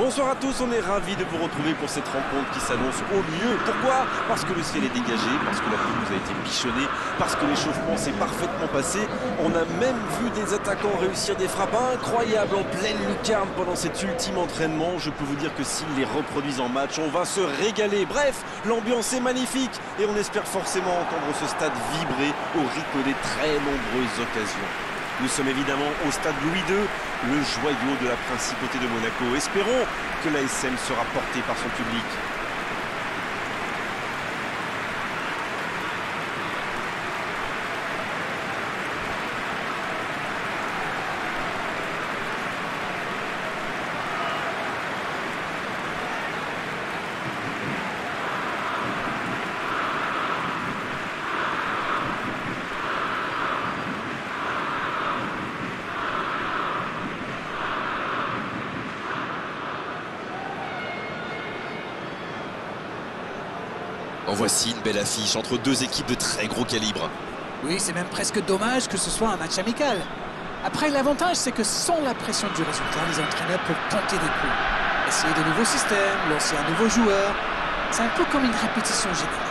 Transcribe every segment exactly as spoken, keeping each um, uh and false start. Bonsoir à tous, on est ravis de vous retrouver pour cette rencontre qui s'annonce au mieux. Pourquoi? Parce que le ciel est dégagé, parce que la pelouse a été bichonnée, parce que l'échauffement s'est parfaitement passé. On a même vu des attaquants réussir des frappes incroyables en pleine lucarne pendant cet ultime entraînement. Je peux vous dire que s'ils les reproduisent en match, on va se régaler. Bref, l'ambiance est magnifique et on espère forcément entendre ce stade vibrer au rythme des très nombreuses occasions. Nous sommes évidemment au stade Louis deux, le joyau de la principauté de Monaco. Espérons que l'A S M sera portée par son public. En voici une belle affiche entre deux équipes de très gros calibre. Oui, c'est même presque dommage que ce soit un match amical. Après, l'avantage, c'est que sans la pression du résultat, les entraîneurs peuvent tenter des coups. Essayer de nouveaux systèmes, lancer un nouveau joueur. C'est un peu comme une répétition générale.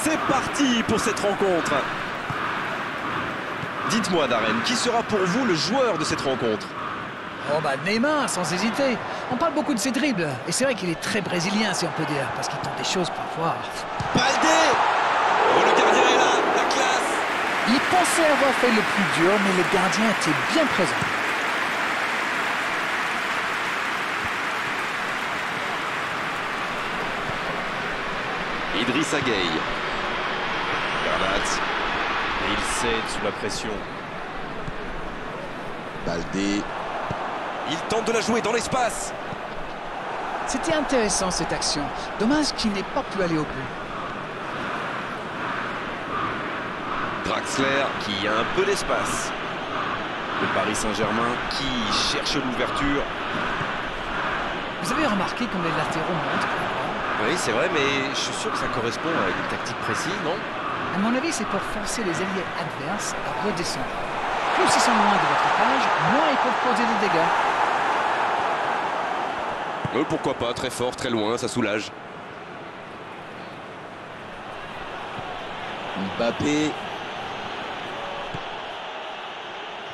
C'est parti pour cette rencontre. Dites-moi, Darren, qui sera pour vous le joueur de cette rencontre? Oh bah Neymar, sans hésiter. On parle beaucoup de ses dribbles. Et c'est vrai qu'il est très brésilien, si on peut dire, parce qu'il tente des choses parfois. Baldé! Oh, le gardien est là, la classe! Il pensait avoir fait le plus dur, mais le gardien était bien présent. Idrissa Gueye. Bernat. Et il cède sous la pression. Baldé. Il tente de la jouer dans l'espace. C'était intéressant cette action. Dommage qu'il n'ait pas pu aller au but. Draxler qui a un peu d'espace. Le Paris Saint-Germain qui cherche l'ouverture. Vous avez remarqué comme les latéraux montent. Oui, c'est vrai, mais je suis sûr que ça correspond à une tactique précise, non? À mon avis, c'est pour forcer les alliés adverses à redescendre. Plus ils sont loin de votre page, moins ils peuvent causer des dégâts. Euh, pourquoi pas, très fort, très loin, ça soulage. Mbappé.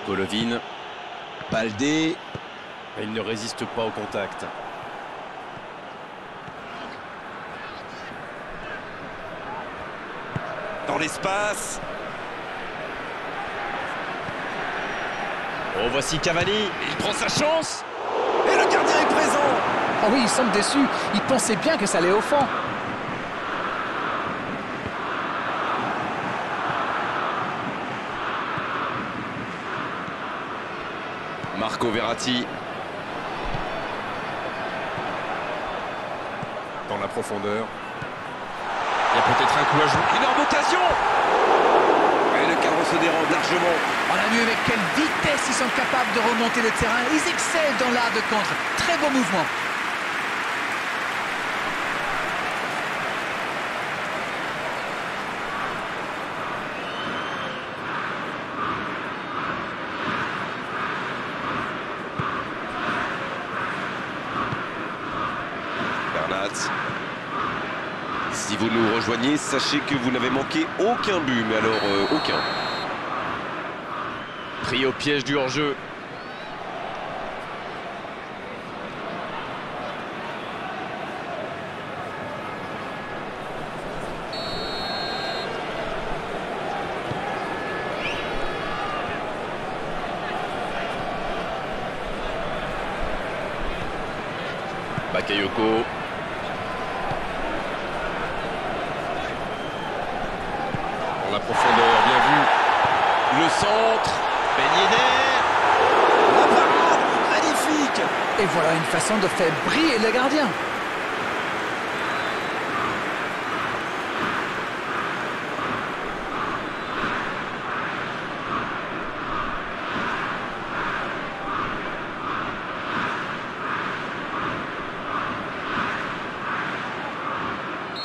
Golovine. Baldé. Il ne résiste pas au contact. Dans l'espace. Oh, voici Cavani. Il prend sa chance. Et le gardien est présent. Oh oui, ils sont déçus. Ils pensaient bien que ça allait au fond. Marco Verratti. Dans la profondeur. Il y a peut-être un coup à jouer. Énorme occasion! Et le cadre se dérange largement. On a vu avec quelle vitesse ils sont capables de remonter le terrain. Ils excellent dans l'art de contre. Très bon mouvement. Si vous nous rejoignez, sachez que vous n'avez manqué aucun but, mais alors euh, aucun. Pris au piège du hors-jeu. Bakayoko. La profondeur, bien vu. Le centre, Meunier. La parade, magnifique. Et voilà une façon de faire briller le gardien.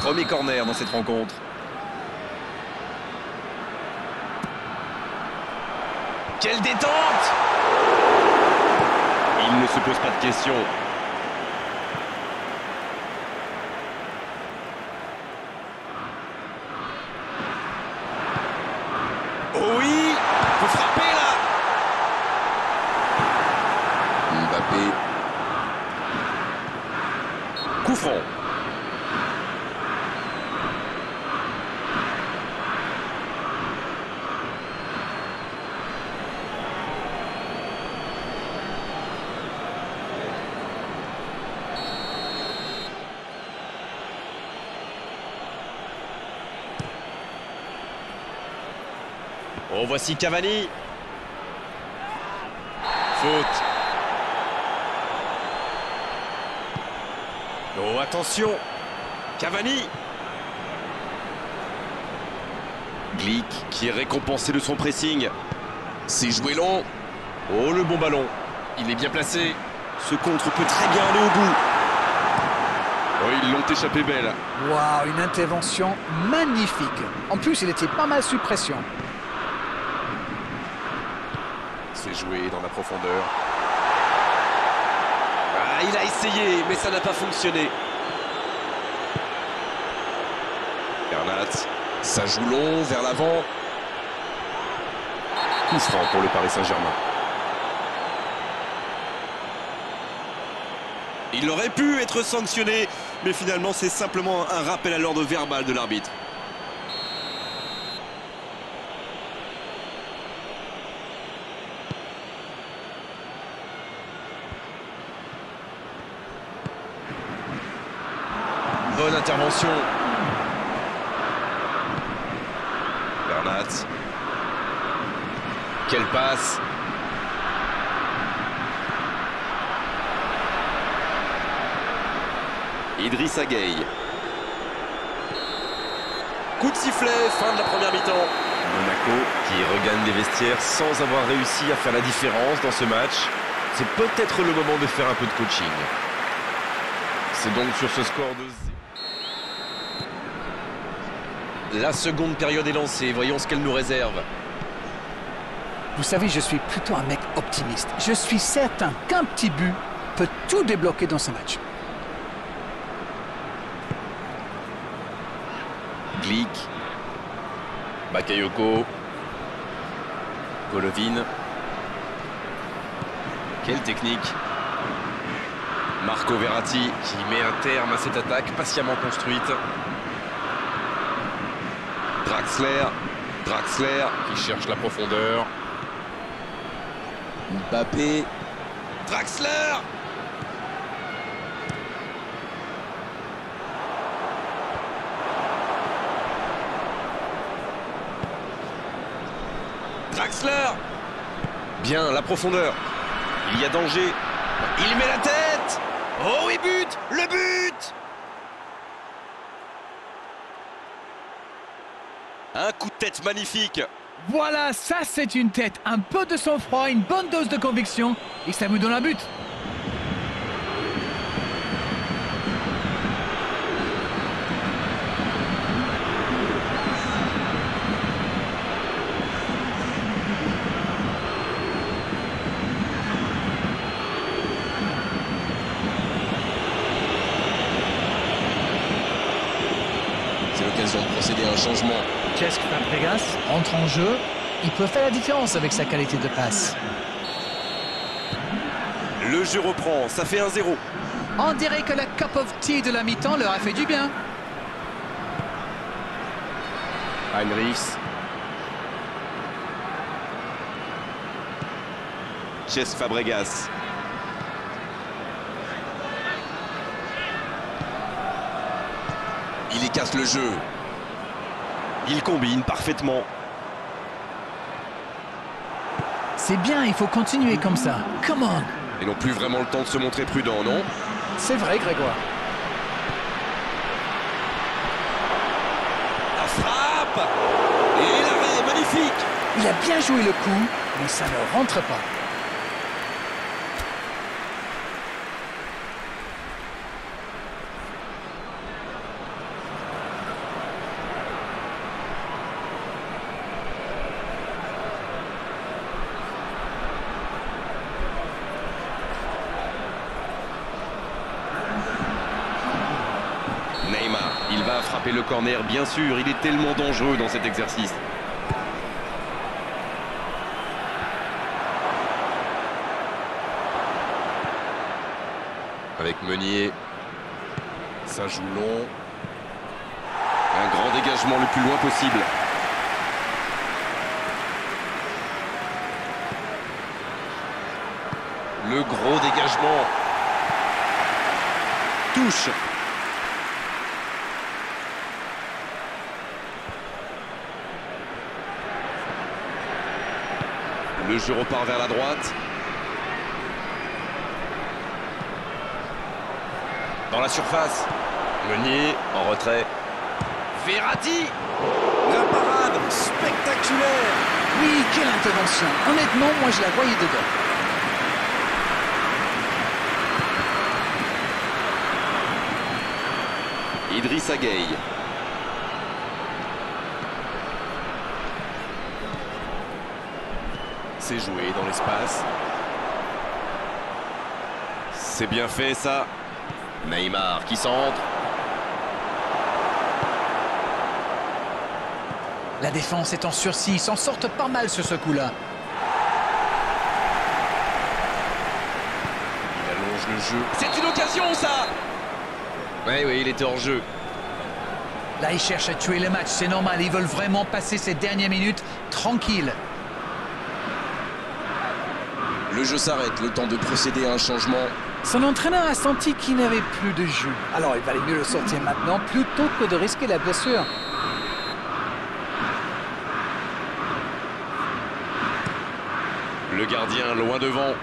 Premier corner dans cette rencontre. Quelle détente! Il ne se pose pas de questions. Oui, faut frapper là. Mbappé. Coup franc. Oh, voici Cavani. Faute. Oh, attention. Cavani. Glick qui est récompensé de son pressing. C'est joué long. Oh, le bon ballon. Il est bien placé. Ce contre peut très bien aller au bout. Oh, ils l'ont échappé belle. Waouh, une intervention magnifique. En plus, il était pas mal sous pression. C'est joué dans la profondeur. Ah, il a essayé, mais ça n'a pas fonctionné. Bernat, ça joue long, vers l'avant. Coup franc pour le Paris Saint-Germain. Il aurait pu être sanctionné, mais finalement c'est simplement un rappel à l'ordre verbal de l'arbitre. Bonne intervention. Bernat. Quelle passe. Idrissa Gueye. Coup de sifflet, fin de la première mi-temps. Monaco qui regagne les vestiaires sans avoir réussi à faire la différence dans ce match. C'est peut-être le moment de faire un peu de coaching. C'est donc sur ce score de... La seconde période est lancée, voyons ce qu'elle nous réserve. Vous savez, je suis plutôt un mec optimiste. Je suis certain qu'un petit but peut tout débloquer dans ce match. Glick. Bakayoko. Golovine. Quelle technique. Marco Verratti qui met un terme à cette attaque patiemment construite. Draxler, Draxler qui cherche la profondeur. Mbappé, Draxler. Draxler. Bien, la profondeur. Il y a danger. Il met la tête. Oh oui, but, le but. Un coup de tête magnifique. Voilà, ça c'est une tête. Un peu de sang-froid, une bonne dose de conviction et ça vous donne un but. C'est l'occasion de procéder à un changement. Cesc Fabregas entre en jeu. Il peut faire la différence avec sa qualité de passe. Le jeu reprend, ça fait un zéro. On dirait que la cup of tea de la mi-temps leur a fait du bien. Heinrichs. Cesc Fabregas. Il y casse le jeu. Il combine parfaitement. C'est bien, il faut continuer comme ça. Come on. Ils n'ont plus vraiment le temps de se montrer prudents, non? C'est vrai, Grégoire. La frappe. Et l'arrêt magnifique. Il a bien joué le coup, mais ça ne rentre pas. va frapper le corner, bien sûr, il est tellement dangereux dans cet exercice. Avec Meunier, ça joue long. Un grand dégagement le plus loin possible. Le gros dégagement. Touche. Le jeu repart vers la droite. Dans la surface. Meunier en retrait. Verratti. La parade spectaculaire. Oui, quelle intervention. Honnêtement, moi je la voyais dedans. Idrissa Gueye. C'est joué dans l'espace. C'est bien fait ça. Neymar qui centre. La défense est en sursis, ils s'en sortent pas mal sur ce coup-là. Il allonge le jeu. C'est une occasion ça. Oui, oui, il était hors jeu. Là, ils cherchent à tuer le match, c'est normal. Ils veulent vraiment passer ces dernières minutes tranquilles. Le jeu s'arrête, le temps de procéder à un changement. Son entraîneur a senti qu'il n'avait plus de jeu. Alors, il valait mieux le sortir maintenant plutôt que de risquer la blessure. Le gardien loin devant.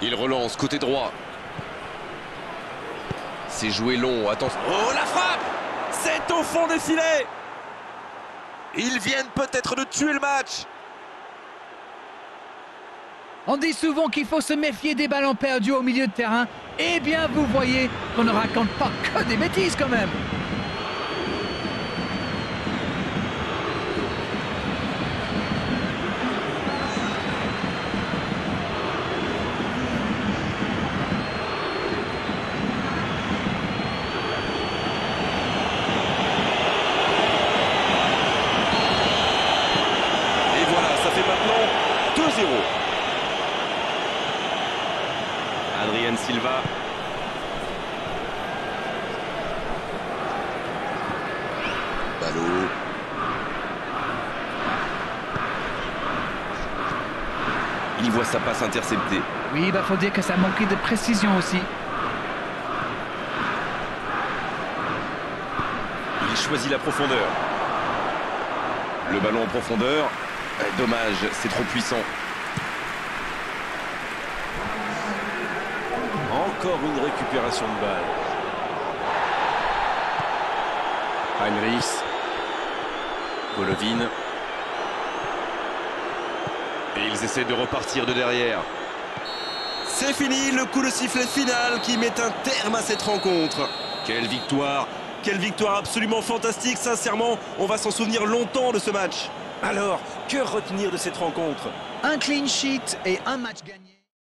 Il relance, côté droit. C'est joué long, attention. Oh, la frappe! C'est au fond des filets! Ils viennent peut-être de tuer le match! On dit souvent qu'il faut se méfier des ballons perdus au milieu de terrain. Eh bien, vous voyez qu'on ne raconte pas que des bêtises quand même. Il voit sa passe interceptée. Oui, il bah, faut dire que ça manquait de précision aussi. Il choisit la profondeur. Le ballon en profondeur. Dommage, c'est trop puissant. Encore une récupération de balle. Heinrichs. Golovine. Et ils essaient de repartir de derrière. C'est fini, le coup de sifflet final qui met un terme à cette rencontre. Quelle victoire, quelle victoire absolument fantastique, sincèrement, on va s'en souvenir longtemps de ce match. Alors, que retenir de cette rencontre? Un clean sheet et un match gagné.